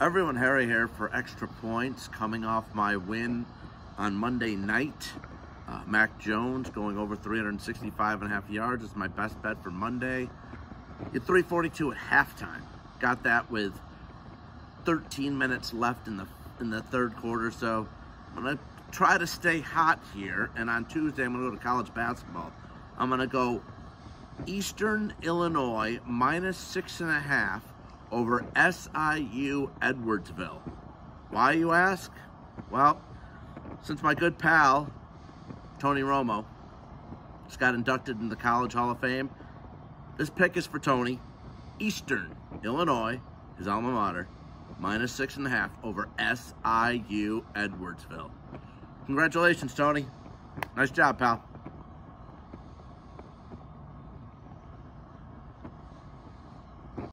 Everyone, Harry here for Extra Points, coming off my win on Monday night. Mac Jones going over 365.5 yards is my best bet for Monday. At 342 at halftime. Got that with 13 minutes left in the third quarter, so I'm going to try to stay hot here, and on Tuesday I'm going to go to college basketball. I'm going to go Eastern Illinois minus 6.5 over SIU Edwardsville. Why, you ask? Well, since my good pal, Tony Romo, just got inducted into the College Hall of Fame, this pick is for Tony. Eastern Illinois, his alma mater, minus 6.5 over SIU Edwardsville. Congratulations, Tony. Nice job, pal.